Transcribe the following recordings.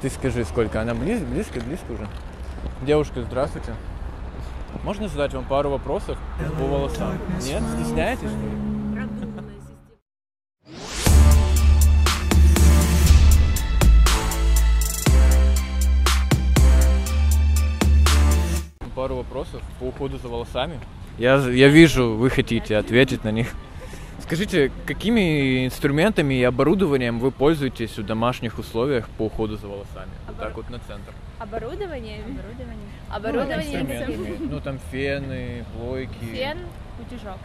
Ты скажи, сколько? Она близко уже. Девушка, здравствуйте. Можно задать вам пару вопросов по волосам? Нет? Стесняетесь? Пару вопросов по уходу за волосами. Я вижу, вы хотите ответить на них. Скажите, какими инструментами и оборудованием вы пользуетесь в домашних условиях по уходу за волосами? Вот так вот на центр. Оборудование. Ну там фены, плойки. Фен, утюжок.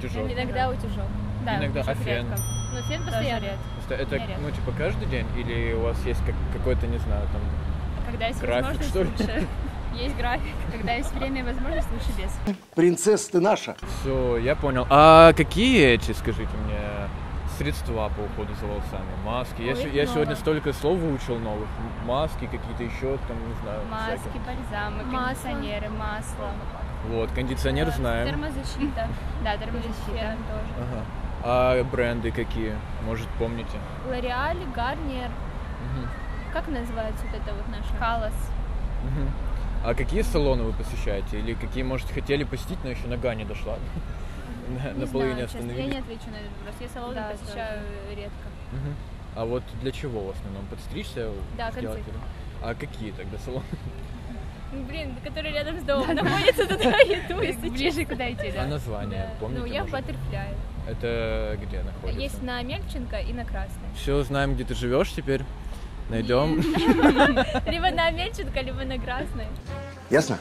Утюжок. Иногда утюжок. Да, иногда. А фен? Ну фен постоянно. Это ну типа каждый день или у вас есть какой-то, не знаю, там график, что ли? Есть график, когда есть время и возможность, лучше без. Принцесса, ты наша. Все, я понял. А какие эти, скажите мне, средства по уходу за волосами? Маски? Я сегодня столько слов выучил новых. Маски, какие-то еще, там, не знаю. Маски, всякие. Бальзамы, кондиционеры, масло. Вот, кондиционер знаем. Термозащита. Да, термозащита тоже. Ага. А бренды какие? Может, помните? L'Oreal, Garnier. Угу. Как называется вот это вот наш? Calos. Угу. А какие салоны вы посещаете? Или какие, может, хотели посетить, но еще нога не дошла? На половине остановились. Я не отвечу на этот вопрос. Я салоны посещаю редко. А вот для чего в основном? Подстричься? Да, концы. А какие тогда салоны? Блин, которые рядом с домом находятся, туда иду, если ближе куда идти, да. А название помните? Ну, я в Баттерфляе. Это где находится? Есть на Мельченко и на Красной. Все, знаем, где ты живешь теперь. Найдем. Либо на Мельченко, либо на Красной. Ясно?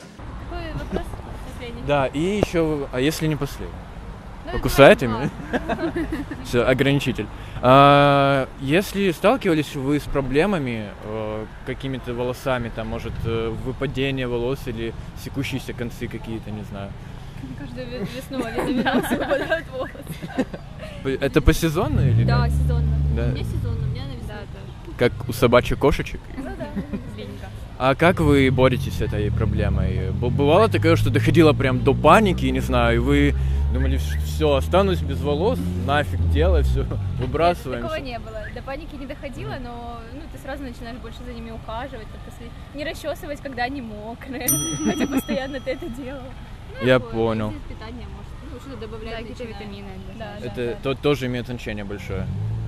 Какой вопрос последний? Да, и еще, а если не последний? Покусаете меня? Все, ограничитель. Если сталкивались вы с проблемами, какими-то волосами, там, может, выпадение волос или секущиеся концы какие-то, не знаю. Каждую весну виноминации выпадают волосы. Это посезонно или? Да, сезонно. Не сезонно, у меня навязали. Как у собачьих кошечек? Ну да, зелененько. А как вы боретесь с этой проблемой? Бывало такое, что доходило прям до паники, не знаю, и вы думали, все, останусь без волос, нафиг дело, все, выбрасываем. Такого не было. До паники не доходило, но ты сразу начинаешь больше за ними ухаживать, не расчесывать, когда они мокрые, хотя постоянно ты это делал. Я понял. Питание, может, что-то добавляют, какие-то витамины. Это тоже имеет значение большое?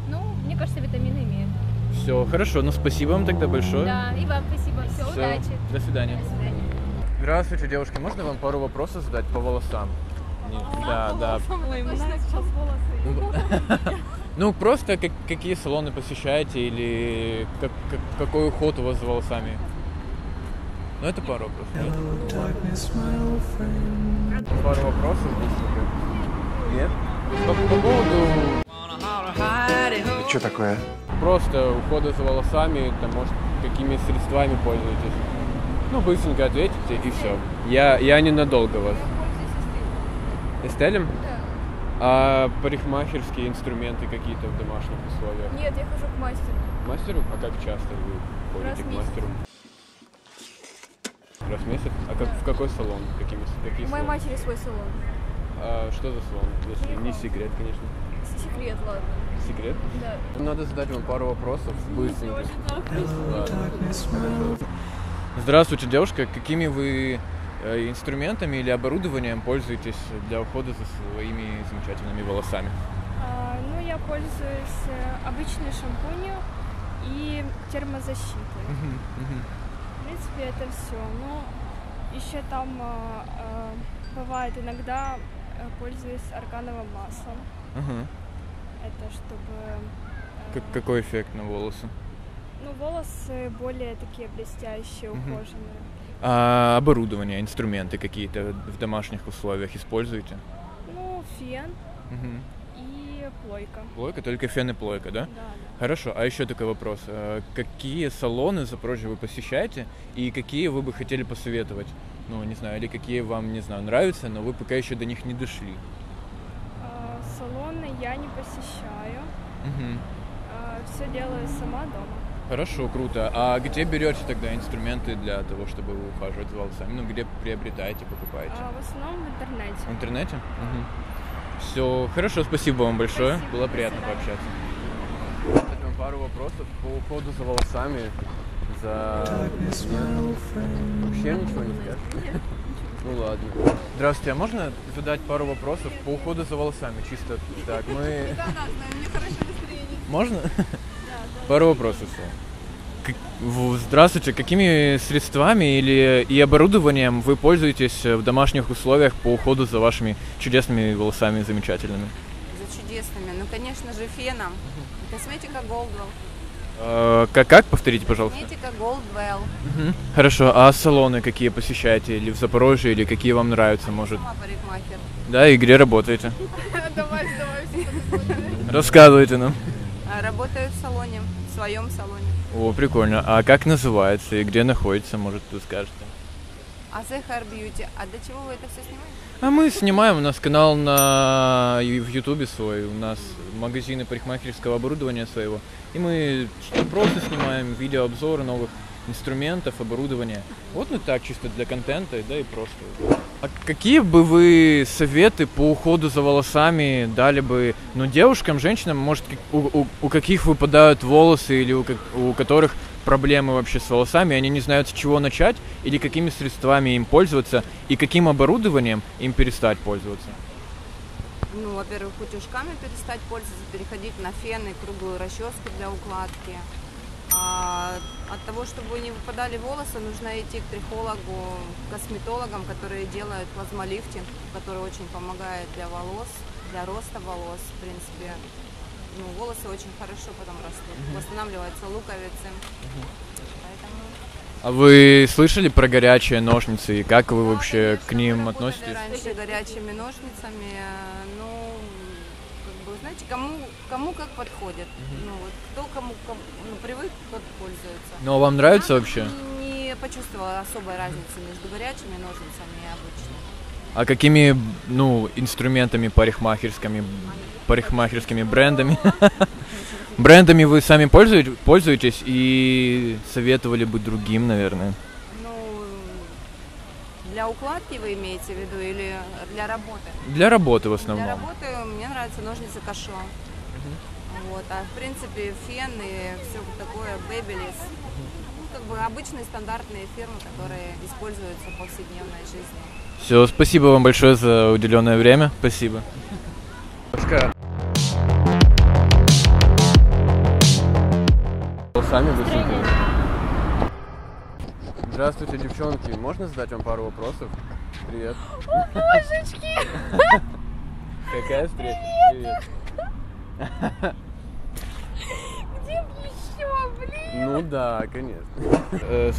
Ну, мне кажется, витамины имеют. Все, хорошо, ну спасибо вам тогда большое. Да, и вам спасибо. Все, удачи. До свидания. До свидания. Здравствуйте, девушки, можно вам пару вопросов задать по волосам? Нет. Да. Ну, просто какие салоны посещаете или какой уход у вас за волосами? Ну, это пару вопросов. Пару вопросов здесь? Нет? По поводу... Это что такое? Просто ухода за волосами, там, может, какими средствами пользуетесь? Ну, быстренько ответите и все. Я ненадолго вас. Я пользуюсь эстелем. Да. А парикмахерские инструменты какие-то в домашних условиях? Нет, я хожу к мастеру. К мастеру? А как часто вы ходите к мастеру? Раз в месяц? А как, да. В какой салон? Какие салоны? У моей матери свой салон. А что за салон? Если не секрет, конечно. Секрет, ладно. Секрет? Да. Надо задать вам пару вопросов быстренько. Здравствуйте, девушка. Какими вы инструментами или оборудованием пользуетесь для ухода за своими замечательными волосами? Ну, я пользуюсь обычной шампунью и термозащитой. В принципе, это все. Но еще там бывает иногда пользуюсь аргановым маслом. Ага. Это чтобы... Какой эффект на волосы? Ну, волосы более такие блестящие, ухоженные. А оборудование, инструменты какие-то в домашних условиях используете? Ну, фен и плойка. Плойка? Только фен и плойка, да? Да. Хорошо. А еще такой вопрос. Какие салоны Запорожья вы посещаете и какие вы бы хотели посоветовать? Ну, не знаю, или какие вам, не знаю, нравятся, но вы пока еще до них не дошли. Салоны я не посещаю. Все делаю сама дома. Хорошо, круто. А где берете тогда инструменты для того, чтобы ухаживать за волосами? Ну, где приобретаете, покупаете? В основном в интернете. В интернете? Все, хорошо, спасибо вам большое. Спасибо. Было приятно пообщаться. Пару вопросов по уходу за волосами. за... Вообще ничего не скажешь? Ну ладно. Здравствуйте, а можно задать пару вопросов по уходу за волосами? Чисто так, мы... Можно? Пару вопросов. Здравствуйте, какими средствами или и оборудованием вы пользуетесь в домашних условиях по уходу за вашими чудесными волосами замечательными? За чудесными? Ну, конечно же, феном. Косметика Goldwell. Как повторите, пожалуйста? Косметика Goldwell. Угу. Хорошо, а салоны какие посещаете? Или в Запорожье, или какие вам нравятся, может? Сама парикмахер. Да, и где работаете? Давай. Рассказывайте нам. Работаю в салоне, в своем салоне. О, прикольно. А как называется и где находится, может, вы скажете? Азехар Бьюти. А для чего вы это все снимаете? А мы снимаем, у нас канал на в Ютубе свой, у нас магазины парикмахерского оборудования своего. И мы просто снимаем видеообзоры новых инструментов, оборудования. Вот ну так, чисто для контента, да и просто. А какие бы вы советы по уходу за волосами дали бы, ну, девушкам, женщинам, может, у каких выпадают волосы или у которых проблемы вообще с волосами, они не знают, с чего начать или какими средствами им пользоваться и каким оборудованием им перестать пользоваться? Ну, во-первых, утюжками перестать пользоваться, переходить на фены, круглую расческу для укладки. А от того, чтобы не выпадали волосы, нужно идти к трихологу, к косметологам, которые делают плазмолифтинг, который очень помогает для волос, для роста волос, в принципе. Ну, волосы очень хорошо потом растут, восстанавливаются луковицы. Поэтому... А вы слышали про горячие ножницы и как вы вообще конечно, к ним относитесь? Раньше горячими ножницами, ну... Знаете, кому как подходит. Ну, вот, кто кому ну, привык, тот пользуется. Но вам нравится вообще? Не почувствовала особой разницы между горячими ножницами и обычными. А какими, ну, инструментами парикмахерскими брендами? Брендами вы сами пользуетесь и советовали бы другим, наверное? Для укладки вы имеете в виду или для работы? Для работы в основном. Для работы мне нравятся ножницы Calos. Вот, а в принципе фен и все такое, бэбилис. Ну, как бы обычные стандартные фирмы, которые используются в повседневной жизни. Все, спасибо вам большое за уделенное время. Спасибо. Пока. Сами высыпали. Здравствуйте, девчонки. Можно задать вам пару вопросов? Привет. О, божечки! Какая встреча? Привет. Где бы еще, блин? Ну да, конечно.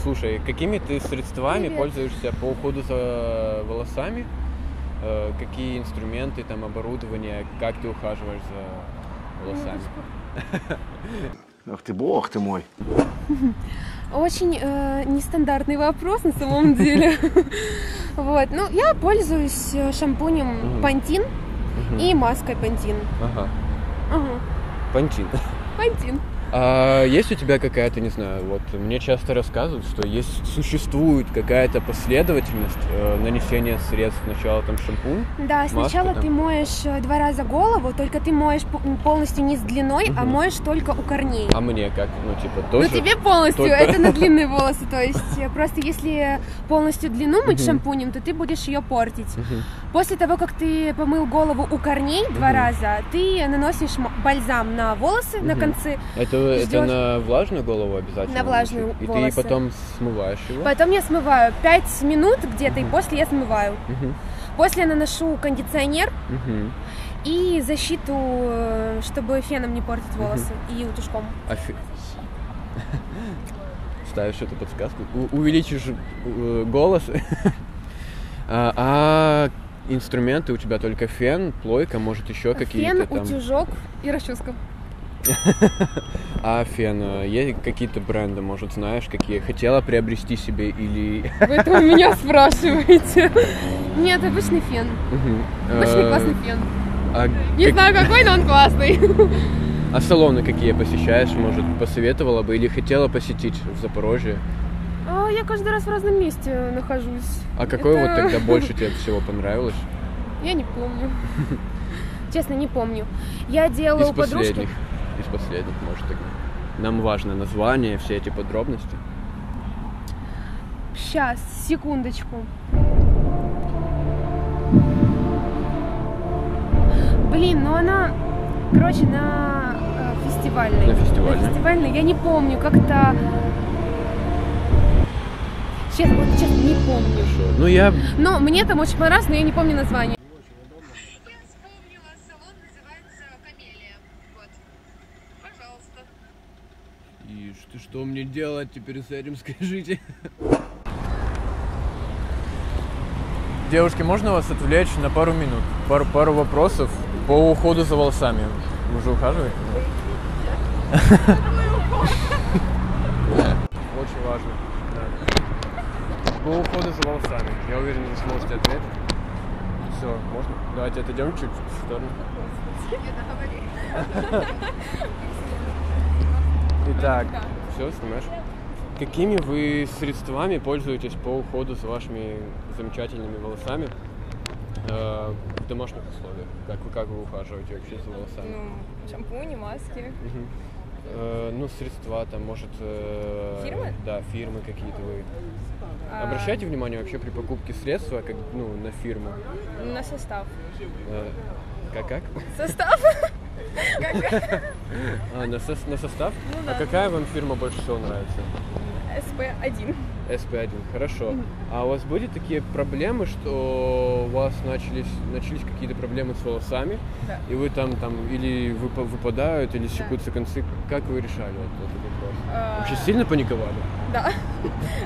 Слушай, какими ты средствами пользуешься по уходу за волосами? Какие инструменты, там, оборудование? Как ты ухаживаешь за волосами? Ах ты бог ты мой. Очень нестандартный вопрос на самом деле. Вот. Ну, я пользуюсь шампунем Pantene и маской Pantene. Ага. Pantene. А есть у тебя какая-то, не знаю, вот мне часто рассказывают, что есть, существует какая-то последовательность нанесения средств. Сначала там шампунь. Да, маска, сначала там. Ты моешь 2 раза голову, только ты моешь полностью не с длиной, а моешь только у корней. А мне как? Ну, типа, тоже? Ну, тебе полностью, только... это на длинные волосы, то есть просто если полностью длину мыть шампунем, то ты будешь ее портить. После того, как ты помыл голову у корней 2 раза, ты наносишь бальзам на волосы, на концы. Это на влажную голову обязательно? На влажную и волосы. И ты потом смываешь его? Потом я смываю 5 минут где-то, и после я смываю. После я наношу кондиционер и защиту, чтобы феном не портить волосы, и утюжком. Ставишь эту подсказку, увеличишь голос. А инструменты у тебя только фен, плойка, может еще какие-то там? Фен, утюжок и расческа. А фен, есть какие-то бренды, может, знаешь, какие хотела приобрести себе или... Вы это у меня спрашиваете? Нет, обычный фен. Обычный классный фен. Не знаю какой, но он классный. А салоны какие посещаешь, может, посоветовала бы или хотела посетить в Запорожье? Я каждый раз в разном месте нахожусь. А какой вот тогда больше тебе всего понравилось? Я не помню. Честно, не помню. Я делала у подружки... Из последних, может, тогда. Нам важно название, все эти подробности. Сейчас, секундочку. Блин, ну она, короче, на фестивальной. На фестивальной. Я не помню, как-то... Честно, вот сейчас не помню. Ну я... Но мне там очень понравилось, но я не помню название. Что мне делать теперь с этим, скажите? Девушки, можно вас отвлечь на пару минут? Пару вопросов по уходу за волосами. Вы же ухаживаете? Очень важно. По уходу за волосами. Я уверен, вы сможете ответить. Все, можно? Давайте отойдем чуть-чуть в сторону. Итак, все, снимаешь. Какими вы средствами пользуетесь по уходу за вашими замечательными волосами в домашних условиях? Как вы ухаживаете вообще за волосами? Ну, шампуни, маски. Ну, средства там, может... Фирмы? Да, фирмы какие-то вы. Обращайте внимание вообще при покупке средства, как, ну, на фирму? На состав. Как? Состав? На состав? Ну, да. А какая вам фирма больше всего нравится? СП-1. СП-1, хорошо. А у вас были такие проблемы, что у вас начались какие-то проблемы с волосами? Да. И вы там или выпадают, или секутся концы. Как вы решали вот этот вопрос? Вообще сильно паниковали? Да.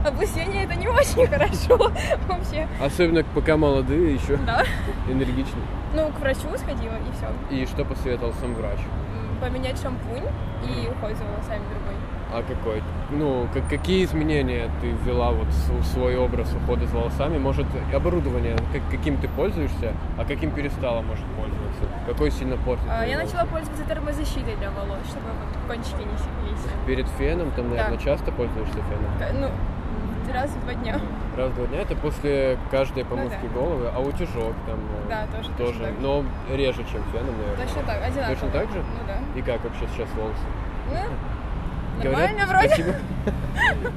Облысение — это не очень хорошо вообще. Особенно пока молодые еще. Да. Энергичные. Ну, к врачу сходила, и все. И что посоветовал сам врач? Поменять шампунь и уход за волосами другой. А какой? Ну, какие изменения ты ввела вот в свой образ ухода за волосами? Может, оборудование, каким ты пользуешься, а каким перестала, может, пользоваться? Какой сильно портит? Я начала пользоваться термозащитой для волос, чтобы кончики не секлись. Перед феном, там, наверное, часто пользуешься феном? Ну, раз в 2 дня. Раз в 2 дня? Это после каждой помывки головы, а утюжок там? Да, тоже. Но реже, чем феном, наверное. Точно так, одинаково. Точно так же? Ну, да. И как вообще сейчас волосы? Говорят, вроде.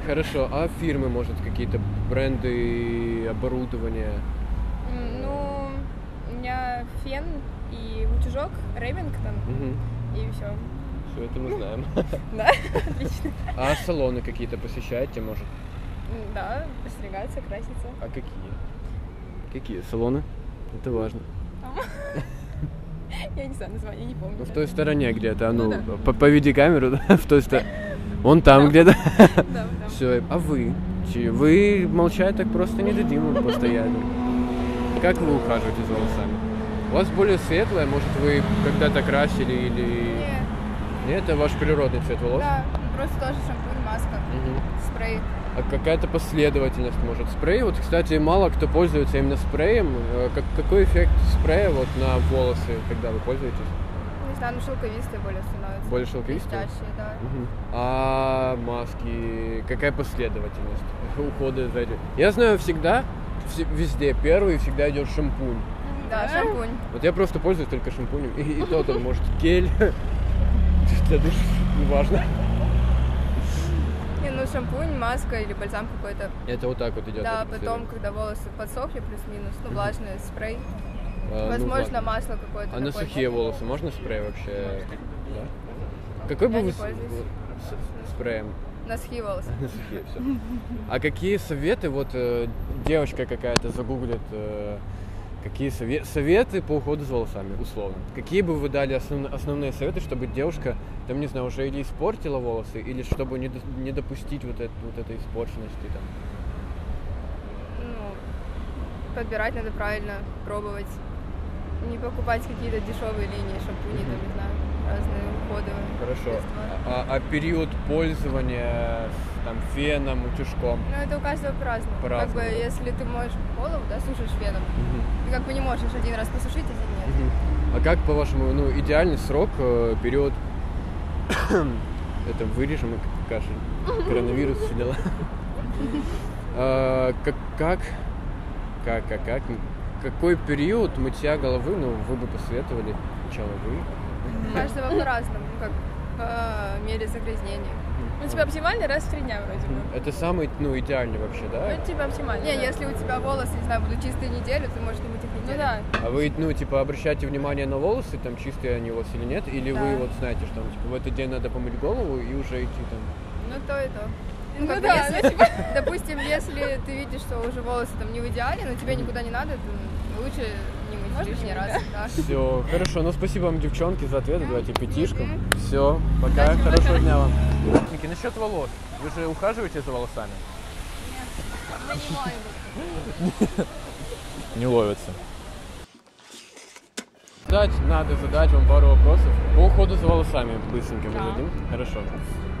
Хорошо, а фирмы, может, какие-то бренды, оборудование? Ну, у меня фен и утюжок, Remington, и все. Все это мы знаем. Да, отлично. А салоны какие-то посещаете, может? Да, постригаться, краситься. А какие? Какие салоны? Это важно. Я не знаю, название не помню. В той стороне где-то, ну, поведи камеру, в той стороне. Он там где-то. Все. А вы? Вы молчать так просто не дадим вам постоянно. Как вы ухаживаете за волосами? У вас более светлое, может, вы когда-то красили или... Нет, это ваш природный цвет волос? Да, просто тоже шампунь, маска, спрей. А какая-то последовательность, может, спрей? Вот, кстати, мало кто пользуется именно спреем. Какой эффект спрея вот на волосы, когда вы пользуетесь? Не знаю, ну шелковистые более становятся. Более шелковистые? Блестящие, да. А маски, какая последовательность ухода за этим? Я знаю, всегда, везде первый всегда идет шампунь. Да, шампунь. Вот я просто пользуюсь только шампунем. И то там, может, гель. Для душа, неважно. Шампунь, маска или бальзам какой-то. Это вот так вот идет. Да, потом, когда волосы подсохли, плюс-минус, ну, влажный спрей. Возможно, масло какое-то. А на сухие волосы можно спрей вообще? Да. Какой бы вы спреем? На сухие волосы. На сухие, все. А какие советы, вот девочка какая-то загуглит, какие советы по уходу за волосами, условно? Какие бы вы дали основные советы, чтобы девушка, там, не знаю, уже или испортила волосы, или чтобы не допустить вот этой испорченности там? Ну, подбирать надо правильно, пробовать. Не покупать какие-то дешевые линии, шампуни, там, не знаю, разные уходовые. Хорошо. А период пользования там феном, утюжком? Ну, это у каждого по-разному. Как бы, если ты моешь голову, да, сушишь феном, ты как бы не можешь один раз посушить, а один нет. А как, по-вашему, ну, идеальный срок, период, это вырежем и кашель, коронавирус, все дела. Какой период мытья головы, ну, вы бы посоветовали? Сначала вы. Каждого по-разному, как по мере загрязнения. Ну, типа, оптимальный раз в 3 дня вроде бы. Это самый, ну, идеальный вообще, да? Ну, типа, оптимальный. Не, да. Если у тебя волосы, не знаю, будут чистые неделю, ты можешь не мыть их неделю. Ну, да. А вы, ну, типа, обращаете внимание на волосы, там, чистые они у вас или нет? Или да. Вы вот знаете, что, типа, в этот день надо помыть голову и уже идти там? Ну, то и то. Ну, ну да, если, ну, типа, допустим, если ты видишь, что уже волосы там не в идеале, но тебе никуда не надо, то лучше не мыть лишний раз. Да. Все, хорошо, ну спасибо вам, девчонки, за ответы, давайте пятишку. Все, пока, удачи, хорошего дня вам. Насчет волос, вы же ухаживаете за волосами? Нет, мы не ловим. Не ловится. Надо задать вам пару вопросов по уходу за волосами, быстренько мы зададим. Хорошо.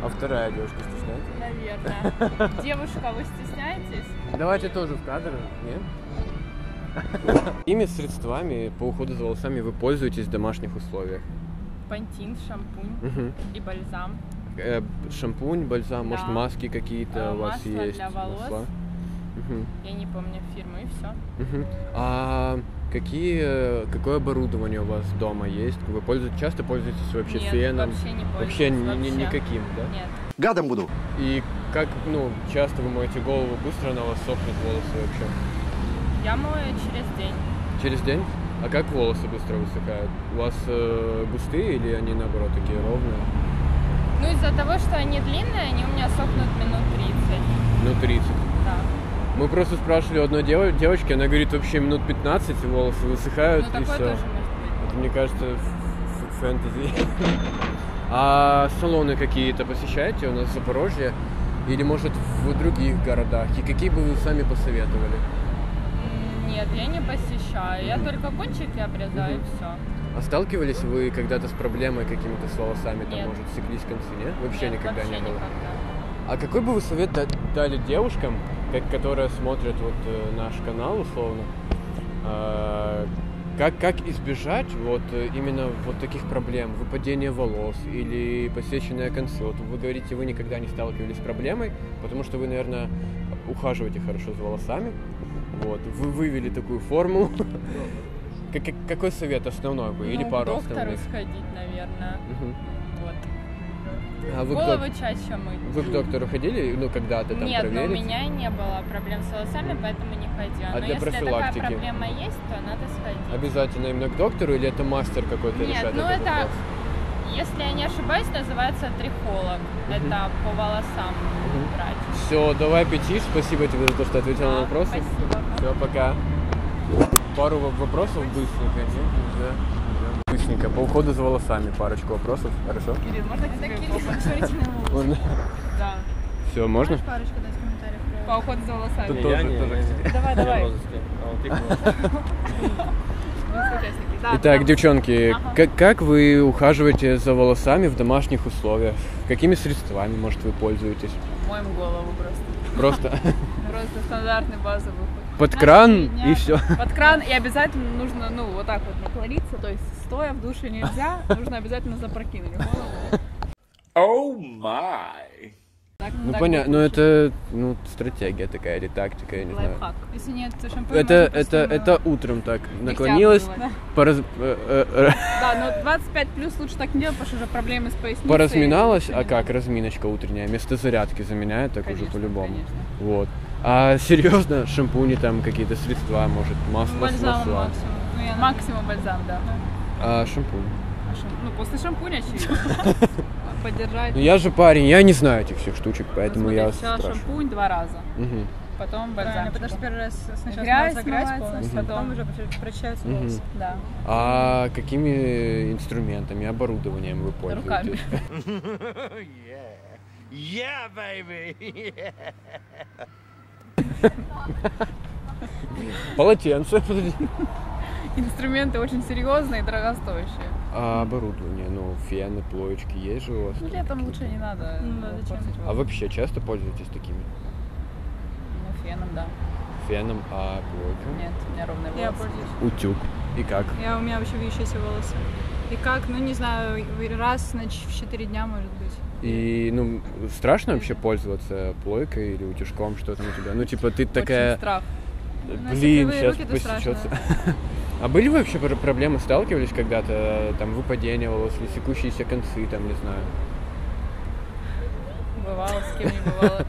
А вторая девушка стесняется? Наверное. Девушка, вы стесняетесь? Давайте тоже в кадр, нет? Какими средствами по уходу за волосами вы пользуетесь в домашних условиях? Пантин, шампунь и бальзам. Шампунь, бальзам, может, маски какие-то у вас есть? Масло для волос. Я не помню фирму, и все. А какое оборудование у вас дома есть? Вы часто пользуетесь вообще феном? Нет, вообще не пользуюсь. Вообще никаким, да? Нет. Гадом буду. И как, ну, часто вы моете голову, быстро на вас сохнут волосы вообще? Я мою через день. Через день? А как волосы быстро высыхают? У вас густые или они, наоборот, такие ровные? Ну, из-за того, что они длинные, они у меня сохнут минут 30. Минут 30? Да. Мы просто спрашивали у одной девочки, она говорит, вообще минут 15 волосы высыхают, ну, и все. Тоже, это, мне кажется, фэнтези. А салоны какие-то посещаете у нас в Запорожье или, может, в других городах? И какие бы вы сами посоветовали? Нет, я не посещаю. Я только кончики обрезаю, и все. А сталкивались вы когда-то с проблемой какими-то с волосами? Нет. Там, может, секлись концы, нет? Вообще нет, никогда вообще не было? Никогда. А какой бы вы совет дали девушкам, которые смотрят вот наш канал, условно, как избежать вот именно вот таких проблем, выпадения волос или посеченные концы? Вот вы говорите, вы никогда не сталкивались с проблемой, потому что вы, наверное, ухаживаете хорошо за волосами, вот, вы вывели такую форму. Какой совет основной бы, или пару основных? К доктору сходить, наверное. А вы голову чаще мыть. Вы к доктору ходили, ну, когда-то там? Нет, проверить? Но у меня не было проблем с волосами, поэтому не ходила. А но для если профилактики? Такая проблема есть, то надо сходить. Обязательно именно к доктору или это мастер какой-то решает? Нет, ну это, если я не ошибаюсь, называется трихолог. Это по волосам брать. Все, давай пятиш, спасибо тебе за то, что ответила на вопросы. Спасибо. Все, пока. Пару вопросов быстренько, быстренько, по уходу за волосами парочку вопросов, хорошо? Кирилл, можно тебе можно? Да. Все, можно? Парочку дать комментариев. По уходу за волосами. Тут тоже. Давай, давай. Итак, девчонки, как вы ухаживаете за волосами в домашних условиях? Какими средствами, может, вы пользуетесь? Моем голову просто. Просто стандартный базовый уход. Под кран и все. Под кран, и обязательно нужно, ну, вот так вот наклониться, то есть стоя в душе нельзя, нужно обязательно запрокинуть голову. Оу май! Ну понятно, но это, ну, стратегия такая или тактика, я не знаю. Если нет шампуня, это утром так наклонилась. Да, но 25 плюс лучше так не делать, потому что уже проблемы с поясницей. Поразминалась, а как разминочка утренняя, вместо зарядки заменяет, так уже по-любому. Вот. А серьезно, шампуни там какие-то средства, может, масло, масла. Максимум бальзам, да. А шампунь? Ну, после шампуня очевидно. Поддержать. Я же парень, я не знаю этих всех штучек, поэтому я сначала шампунь 2 раза, потом бальзам. Потому что первый раз сначала грязь смывается, потом уже прочищаются волосы. А какими инструментами, оборудованием вы пользуетесь? Руками. Yeah, baby! Полотенце, подожди. Инструменты очень серьезные и дорогостоящие. А оборудование, ну, фены, плоечки есть же у вас? Ну, летом лучше не надо. А вообще часто пользуетесь такими? Ну, феном, да. Феном, а плойком? Нет, у меня ровные волосы. Я пользуюсь. Утюг. И как? У меня вообще вьющиеся волосы. И как, ну, не знаю, раз в 4 дня, может быть. И, ну, страшно вообще пользоваться плойкой или утюжком, что там у тебя? Ну, типа, ты такая... Блин, сейчас посечется. А были вы вообще проблемы, сталкивались когда-то, там, выпадение волос, секущиеся концы, там, не знаю? бывало, с кем не бывало.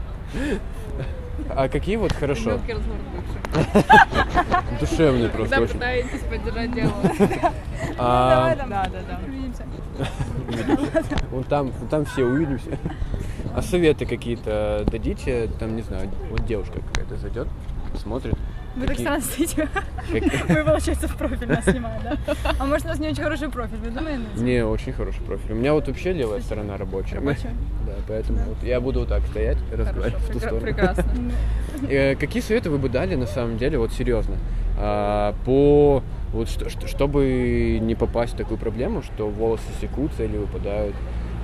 А какие вот хорошо? Мелкий разговор бывших. Душевный просто. Когда пытаетесь поддержать дело. Да, да, да. Увидимся. Вот там все увидимся. А советы какие-то дадите? Там, не знаю, вот девушка какая-то зайдет, смотрит. Вы так странно стоите. Вы, получается, в профиль нас снимаем, да? А может, у нас не очень хороший профиль, вы думаете? Не, очень хороший профиль. У меня вот вообще левая сторона рабочая. Рабочая? Да, поэтому вот я буду вот так стоять и разговаривать в ту сторону. Прекрасно. Какие советы вы бы дали, на самом деле, вот серьезно, по... Вот чтобы не попасть в такую проблему, что волосы секутся или выпадают?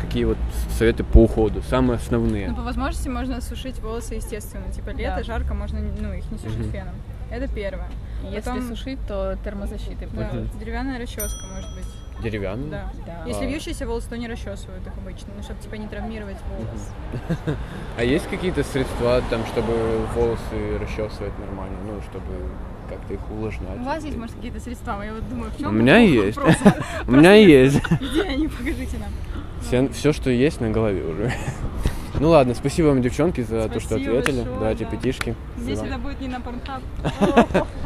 Какие вот советы по уходу, самые основные? Ну, по возможности можно сушить волосы естественно. Типа лето, да. Жарко, можно их не сушить феном. Это первое. Потом... Если сушить, то термозащитой. Да. Деревянная расческа, может быть. Деревянная? Да. Да. Если вьющиеся волосы, то не расчесывают их обычно, ну, чтобы типа не травмировать волос. А есть какие-то средства, там, чтобы волосы расчесывать нормально, ну, чтобы как-то их увлажнять? У вас есть, может, какие-то средства? Я вот думаю, в чем? У меня есть. У меня есть. Где они? Покажите нам. Все, что есть, на голове уже. Ну ладно, спасибо вам, девчонки, за то, что ответили. Давайте пятишки. Здесь это будет не на Pornhub.